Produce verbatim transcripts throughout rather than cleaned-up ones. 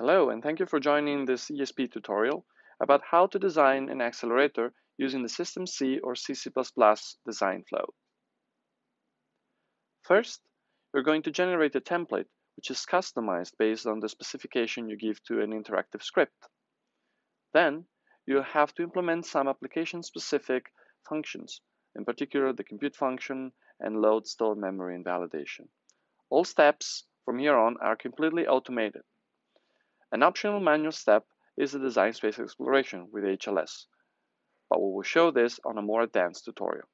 Hello, and thank you for joining this E S P tutorial about how to design an accelerator using the System C or C plus plus design flow. First, you're going to generate a template which is customized based on the specification you give to an interactive script. Then, you have to implement some application-specific functions, in particular the compute function and load store memory invalidation. All steps from here on are completely automated. An optional manual step is the design space exploration with H L S, but we will show this on a more advanced tutorial.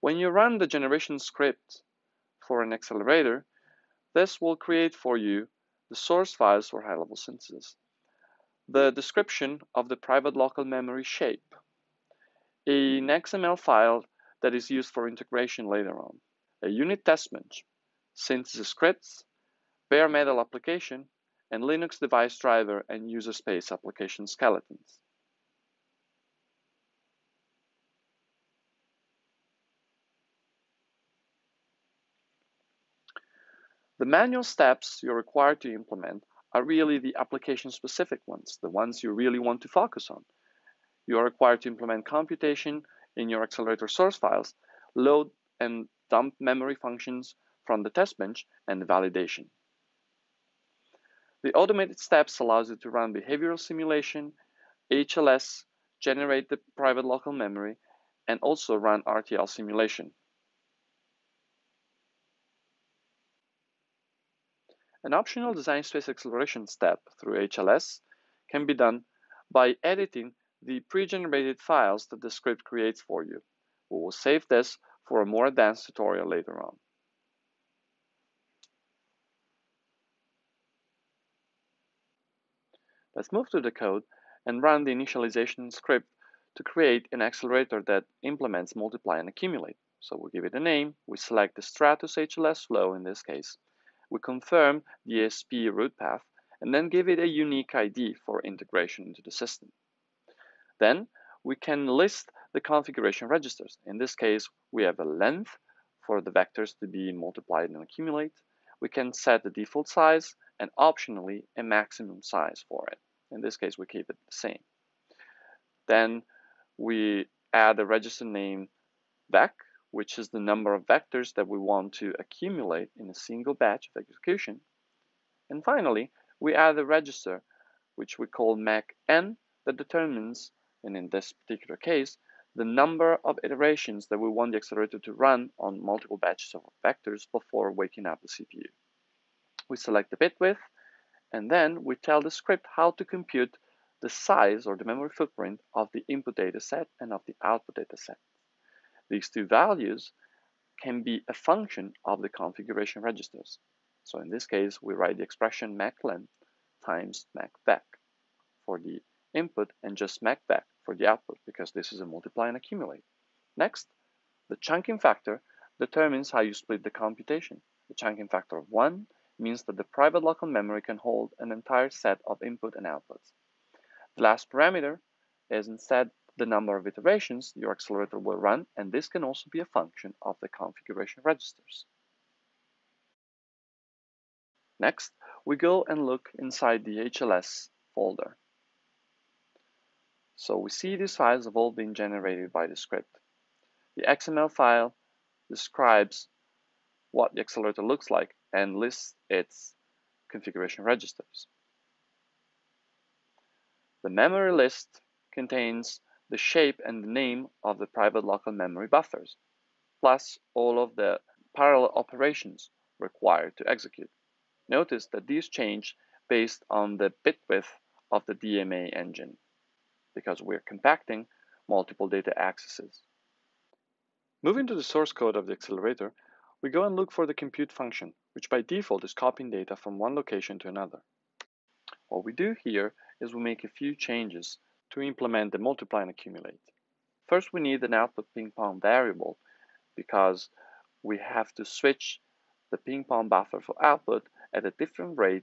When you run the generation script for an accelerator, this will create for you the source files for high-level synthesis, the description of the private local memory shape, an X M L file that is used for integration later on, a unit test bench, synthesis scripts, bare metal application, and Linux device driver and user space application skeletons. The manual steps you're required to implement are really the application-specific ones, the ones you really want to focus on. You are required to implement computation in your accelerator source files, load and dump memory functions from the test bench, and validation. The automated steps allows you to run behavioral simulation, H L S, generate the private local memory, and also run R T L simulation. An optional design space exploration step through H L S can be done by editing the pre-generated files that the script creates for you. We will save this for a more advanced tutorial later on. Let's move to the code and run the initialization script to create an accelerator that implements multiply and accumulate. So we'll give it a name, we select the Stratus H L S flow in this case, we confirm the E S P root path, and then give it a unique I D for integration into the system. Then we can list the configuration registers. In this case, we have a length for the vectors to be multiplied and accumulate. We can set the default size and optionally a maximum size for it. In this case, we keep it the same. Then we add a register name vec, which is the number of vectors that we want to accumulate in a single batch of execution. And finally, we add a register, which we call MACN, that determines, and in this particular case, the number of iterations that we want the accelerator to run on multiple batches of vectors before waking up the C P U. We select the bit width, and then we tell the script how to compute the size or the memory footprint of the input data set and of the output data set. These two values can be a function of the configuration registers. So in this case, we write the expression MACLEN times MACVEC for the input and just MACVEC for the output, because this is a multiply and accumulate. Next, the chunking factor determines how you split the computation. The chunking factor of one means that the private local memory can hold an entire set of input and outputs. The last parameter is instead the number of iterations your accelerator will run, and this can also be a function of the configuration registers. Next, we go and look inside the H L S folder. So we see these files have all been generated by the script. The X M L file describes what the accelerator looks like and lists its configuration registers. The memory list contains the shape and the name of the private local memory buffers, plus all of the parallel operations required to execute. Notice that these change based on the bit width of the D M A engine, because we're compacting multiple data accesses. Moving to the source code of the accelerator, we go and look for the compute function, which by default is copying data from one location to another. What we do here is we make a few changes to implement the multiply and accumulate. First, we need an output ping-pong variable, because we have to switch the ping-pong buffer for output at a different rate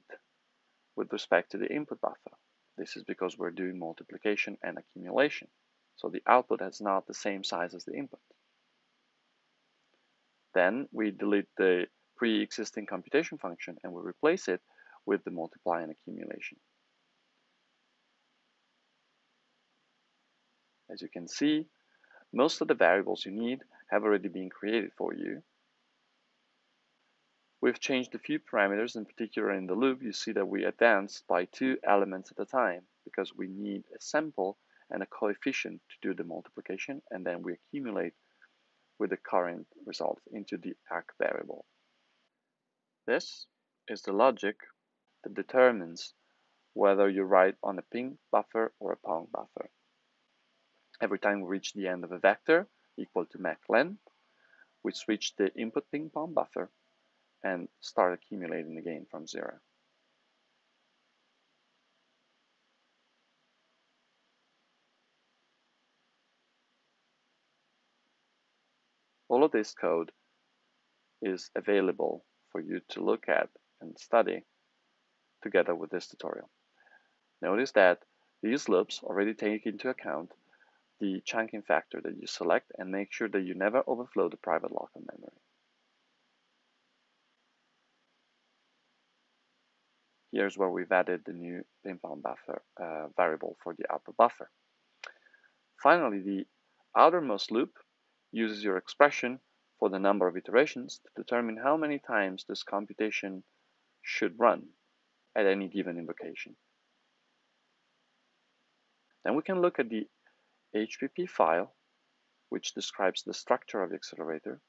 with respect to the input buffer. This is because we're doing multiplication and accumulation, so the output has not the same size as the input. Then we delete the pre-existing computation function and we replace it with the multiply and accumulation. As you can see, most of the variables you need have already been created for you. We've changed a few parameters, in particular in the loop. You see that we advanced by two elements at a time because we need a sample and a coefficient to do the multiplication, and then we accumulate with the current results into the A C variable. This is the logic that determines whether you write on a ping buffer or a pound buffer. Every time we reach the end of a vector equal to MACLEN, we switch the input ping pound buffer and start accumulating again from zero. All of this code is available for you to look at and study together with this tutorial. Notice that these loops already take into account the chunking factor that you select, and make sure that you never overflow the private local memory. Here's where we've added the new ping-pong buffer uh, variable for the upper buffer. Finally, the outermost loop uses your expression for the number of iterations to determine how many times this computation should run at any given invocation. Then we can look at the H P P file, which describes the structure of the accelerator.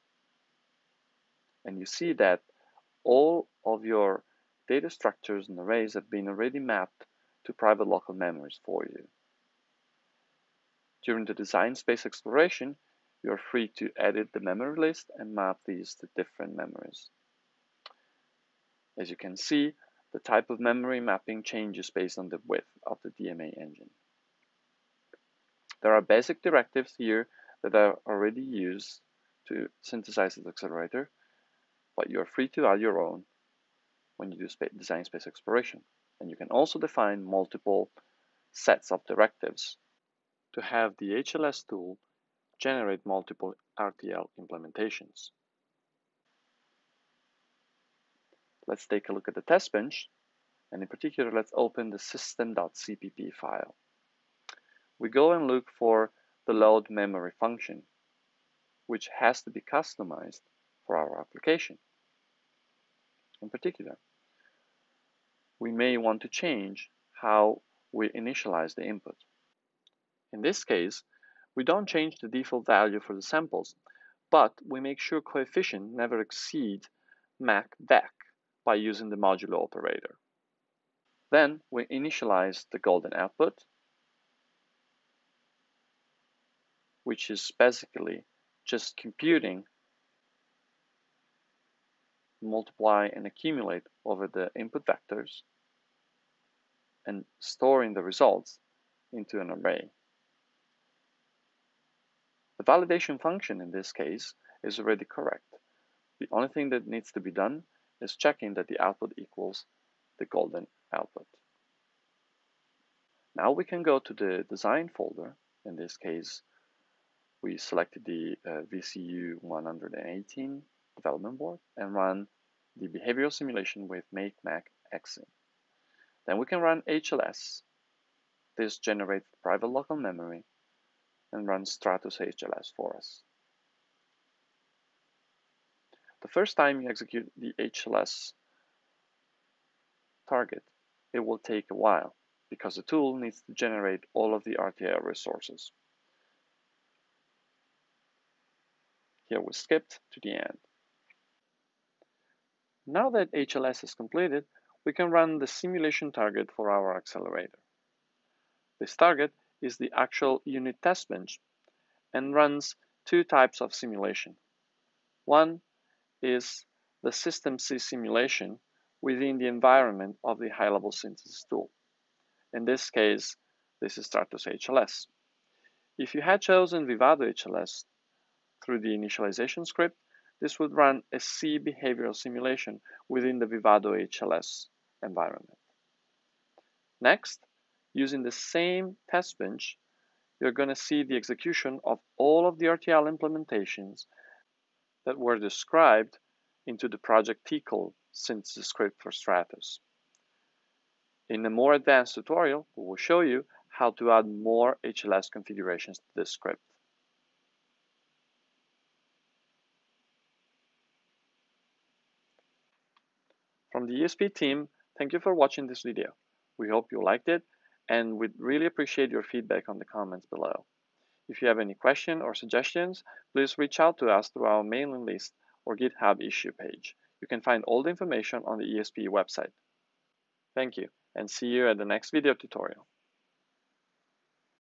And you see that all of your data structures and arrays have been already mapped to private local memories for you. During the design space exploration, you're free to edit the memory list and map these to different memories. As you can see, the type of memory mapping changes based on the width of the D M A engine. There are basic directives here that are already used to synthesize the accelerator, but you're free to add your own when you do spa- design space exploration. And you can also define multiple sets of directives to have the H L S tool generate multiple R T L implementations. Let's take a look at the test bench, and in particular, let's open the system.cpp file. We go and look for the load memory function, which has to be customized for our application. In particular, we may want to change how we initialize the input. In this case, we don't change the default value for the samples, but we make sure coefficient never exceeds MACVEC by using the modulo operator. Then we initialize the golden output, which is basically just computing multiply and accumulate over the input vectors and storing the results into an array. The validation function in this case is already correct. The only thing that needs to be done is checking that the output equals the golden output. Now we can go to the design folder. In this case, we selected the uh, V C U one eighteen development board and run the behavioral simulation with MACVEC Exim. Then we can run H L S. This generates private local memory and run Stratus H L S for us. The first time you execute the H L S target, it will take a while because the tool needs to generate all of the R T L resources. Here we skipped to the end. Now that H L S is completed, we can run the simulation target for our accelerator. This target is the actual unit test bench and runs two types of simulation. One is the System C simulation within the environment of the high-level synthesis tool. In this case, this is Stratus H L S. If you had chosen Vivado H L S through the initialization script, this would run a C behavioral simulation within the Vivado H L S environment. Next, using the same test bench, you're going to see the execution of all of the R T L implementations that were described into the project T C L synthesis script for Stratus. In a more advanced tutorial, we will show you how to add more H L S configurations to this script. From the E S P team, thank you for watching this video. We hope you liked it, and we'd really appreciate your feedback on the comments below. If you have any questions or suggestions, please reach out to us through our mailing list or GitHub issue page. You can find all the information on the E S P website. Thank you, and see you at the next video tutorial.